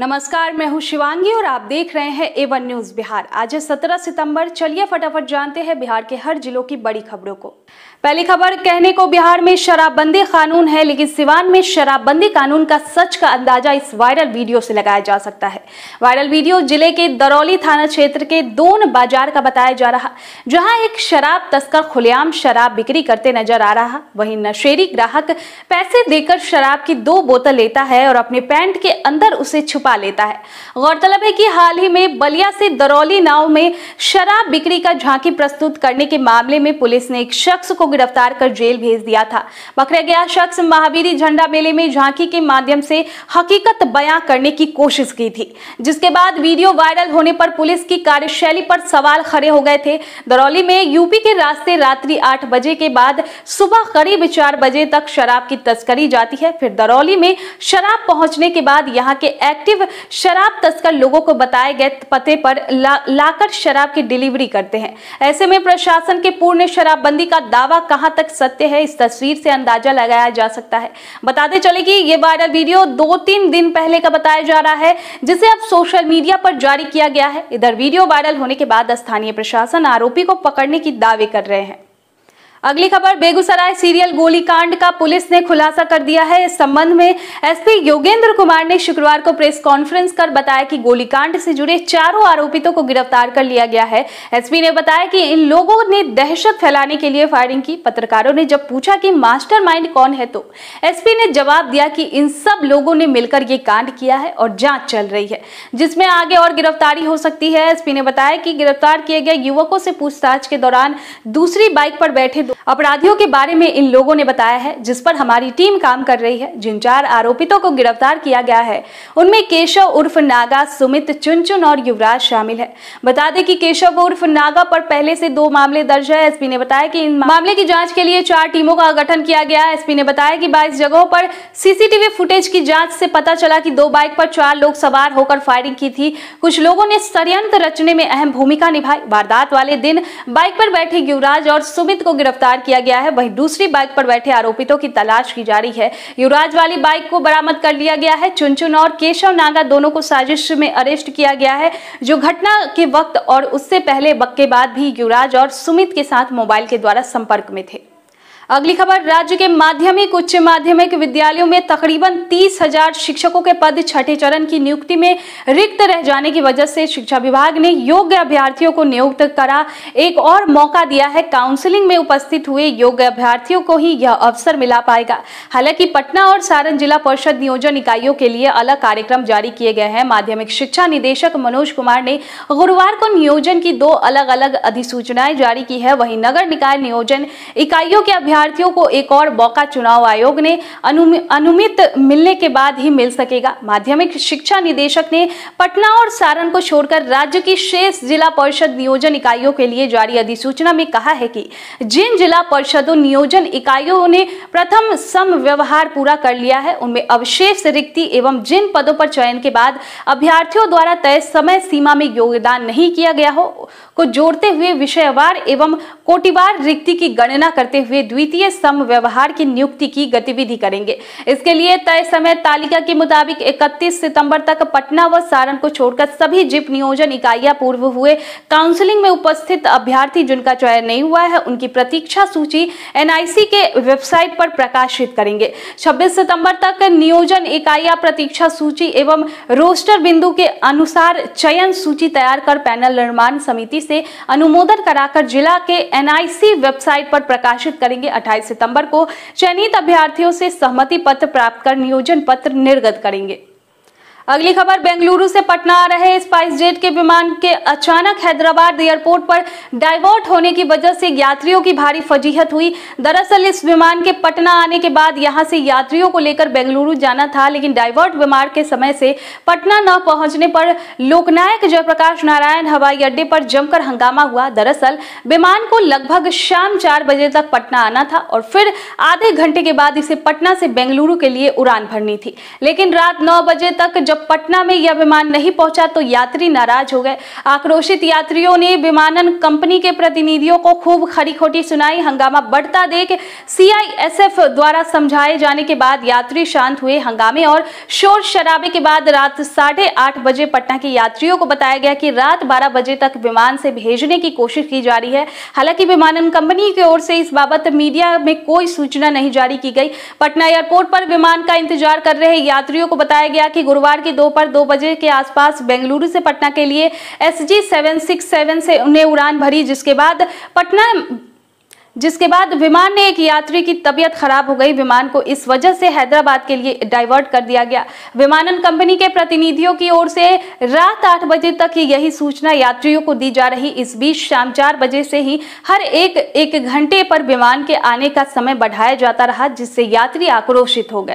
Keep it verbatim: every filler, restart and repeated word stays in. नमस्कार, मैं हूं शिवांगी और आप देख रहे हैं एवन न्यूज बिहार। आज है सत्रह सितंबर। चलिए फटाफट जानते हैं बिहार के हर जिलों की बड़ी खबरों को। पहली खबर, कहने को बिहार में शराबबंदी कानून है, लेकिन सिवान में शराबबंदी कानून का सच का अंदाजा इस वायरल वीडियो से लगाया जा सकता है। वायरल वीडियो जिले के दरौली थाना क्षेत्र के दोन बाजार का बताया जा रहा, जहाँ एक शराब तस्कर खुलेआम शराब बिक्री करते नजर आ रहा। वहीं नशेड़ी ग्राहक पैसे देकर शराब की दो बोतल लेता है और अपने पैंट के अंदर उसे पा लेता है। गौरतलब है कि हाल ही में बलिया से दरौली नाव में शराब बिक्री का झांकी प्रस्तुत करने के मामले में पुलिस ने एक शख्स को गिरफ्तार कर जेल भेज दिया था। पकड़ा गया शख्स महावीर झंडा मेले में झांकी के माध्यम से हकीकत बयां करने की कोशिश की थी, जिसके बाद वीडियो वायरल होने पर पुलिस की कार्यशैली पर सवाल खड़े हो गए थे। दरौली में यूपी के रास्ते रात्रि आठ बजे के बाद सुबह करीब चार बजे तक शराब की तस्करी जाती है। फिर दरौली में शराब पहुंचने के बाद यहाँ के एक्टिव शराब तस्कर लोगों को बताए गए पते पर ला, लाकर शराब की डिलीवरी करते हैं। ऐसे में प्रशासन के पूर्ण शराबबंदी का दावा कहां तक सत्य है, इस तस्वीर से अंदाजा लगाया जा सकता है। बताते चले कि ये वायरल वीडियो दो तीन दिन पहले का बताया जा रहा है, जिसे अब सोशल मीडिया पर जारी किया गया है। इधर वीडियो वायरल होने के बाद स्थानीय प्रशासन आरोपी को पकड़ने की दावे कर रहे हैं। अगली खबर, बेगूसराय सीरियल गोलीकांड का पुलिस ने खुलासा कर दिया है। इस संबंध में एसपी योगेंद्र कुमार ने शुक्रवार को प्रेस कॉन्फ्रेंस कर बताया कि गोलीकांड से जुड़े चारों आरोपितों को गिरफ्तार कर लिया गया है। एसपी ने बताया कि इन लोगों ने दहशत फैलाने के लिए फायरिंग की। पत्रकारों ने जब पूछा कि मास्टरमाइंड कौन है तो एसपी ने जवाब दिया कि इन सब लोगों ने मिलकर ये कांड किया है और जाँच चल रही है, जिसमें आगे और गिरफ्तारी हो सकती है। एसपी ने बताया कि गिरफ्तार किए गए युवकों से पूछताछ के दौरान दूसरी बाइक पर बैठे अपराधियों के बारे में इन लोगों ने बताया है, जिस पर हमारी टीम काम कर रही है। जिन चार आरोपितों को गिरफ्तार किया गया है उनमें केशव उर्फ नागा, सुमित, चुनचुन और युवराज शामिल है। बता दें कि केशव उर्फ नागा पर पहले से दो मामले दर्ज है। एसपी ने बताया कि इन मामले की जांच के लिए चार टीमों का गठन किया गया। एसपी ने बताया कि बाईस जगहों पर सीसीटीवी फुटेज की जाँच से पता चला कि दो बाइक पर चार लोग सवार होकर फायरिंग की थी। कुछ लोगों ने षड्यंत्र रचने में अहम भूमिका निभाई। वारदात वाले दिन बाइक पर बैठे युवराज और सुमित को गिरफ्तार किया गया है। वहीं दूसरी बाइक पर बैठे आरोपितों की तलाश की जा रही है। युवराज वाली बाइक को बरामद कर लिया गया है। चुनचुन और केशव नागा दोनों को साजिश में अरेस्ट किया गया है, जो घटना के वक्त और उससे पहले के बाद भी युवराज और सुमित के साथ मोबाइल के द्वारा संपर्क में थे। अगली खबर, राज्य के माध्यमिक उच्च माध्यमिक विद्यालयों में तकरीबन तीस हजार शिक्षकों के पद छठे चरण की नियुक्ति में रिक्त रह जाने की वजह से शिक्षा विभाग ने योग्य अभ्यर्थियों को नियुक्त करा एक और मौका दिया है। काउंसलिंग में उपस्थित हुए योग्य अभ्यर्थियों को ही यह अवसर मिला पाएगा। हालांकि पटना और सारण जिला परिषद नियोजन इकाइयों के लिए अलग कार्यक्रम जारी किए गए हैं। माध्यमिक शिक्षा निदेशक मनोज कुमार ने गुरुवार को नियोजन की दो अलग अलग अधिसूचनाएं जारी की है। वहीं नगर निकाय नियोजन इकाइयों के विद्यार्थियों को एक और मौका चुनाव आयोग ने अनुमति मिलने के बाद ही मिल सकेगा। माध्यमिक शिक्षा निदेशक ने पटना और सारण को छोड़कर राज्य की शेष जिला परिषद नियोजन इकाइयों के लिए जारी अधिसूचना में कहा है कि जिन जिला परिषदों नियोजन इकाइयों ने प्रथम समव्यवहार पूरा कर लिया है, उनमें अवशेष रिक्ति एवं जिन पदों पर चयन के बाद अभ्यर्थियों द्वारा तय समय सीमा में योगदान नहीं किया गया हो को जोड़ते हुए विषयवार एवं कोटिवार रिक्ति की गणना करते हुए द्वितीय समव्यवहार की नियुक्ति की गतिविधि करेंगे। इसके लिए तय समय तालिका के मुताबिक इकतीस सितंबर तक पटना व सारण को छोड़कर सभी जिप नियोजन इकाइयां पूर्व हुए काउंसलिंग में उपस्थित अभ्यर्थी जिनका चयन नहीं हुआ है उनकी प्रतीक्षा सूची एनआईसी के वेबसाइट पर प्रकाशित करेंगे। छब्बीस सितंबर तक नियोजन इकाइयां प्रतीक्षा सूची एवं रोस्टर बिंदु के अनुसार चयन सूची तैयार कर पैनल निर्माण समिति से अनुमोदन कराकर जिला के एनआईसी वेबसाइट पर प्रकाशित करेंगे। अट्ठाईस सितंबर को चयनित अभ्यर्थियों से सहमति पत्र प्राप्त कर नियोजन पत्र निर्गत करेंगे। अगली खबर, बेंगलुरु से पटना आ रहे स्पाइसजेट के विमान के अचानक हैदराबाद एयरपोर्ट पर डाइवर्ट होने की वजह से यात्रियों की भारी फजीहत हुई। दरअसल इस विमान के पटना आने के बाद यहां से यात्रियों को लेकर बेंगलुरु जाना था, लेकिन डाइवर्ट विमान के समय से पटना न पहुंचने पर लोकनायक जयप्रकाश नारायण हवाई अड्डे पर जमकर हंगामा हुआ। दरअसल विमान को लगभग शाम चार बजे तक पटना आना था और फिर आधे घंटे के बाद इसे पटना से बेंगलुरु के लिए उड़ान भरनी थी, लेकिन रात नौ बजे तक जब पटना में यह विमान नहीं पहुंचा तो यात्री नाराज हो गए। आक्रोशित यात्रियों ने विमानन कंपनी के प्रतिनिधियों को खूब खरी खोटी सुनाई। हंगामा बढ़ता देख सी आई एस एफ द्वारा समझाए जाने के बाद यात्री शांत हुए। हंगामे और शोर शराबे के बाद रात साढ़े आठ बजे पटना के यात्रियों को बताया गया कि रात बारह बजे तक विमान से भेजने की कोशिश की जा रही है। हालांकि विमानन कंपनी की ओर से इस बाबत मीडिया में कोई सूचना नहीं जारी की गई। पटना एयरपोर्ट पर विमान का इंतजार कर रहे यात्रियों को बताया गया कि गुरुवार की दोपहर दो बजे के आसपास बेंगलुरु से पटना के लिए S G seven six seven से उन्हें उड़ान भरी, जिसके बाद पटना जिसके बाद विमान ने एक यात्री की तबीयत खराब हो गई। विमान को इस वजह से हैदराबाद के लिए डाइवर्ट कर दिया गया। विमानन कंपनी के प्रतिनिधियों की ओर से रात आठ बजे तक यही सूचना यात्रियों को दी जा रही। इस बीच शाम चार बजे से ही हर एक एक घंटे पर विमान के आने का समय बढ़ाया जाता रहा, जिससे यात्री आक्रोशित हो गए।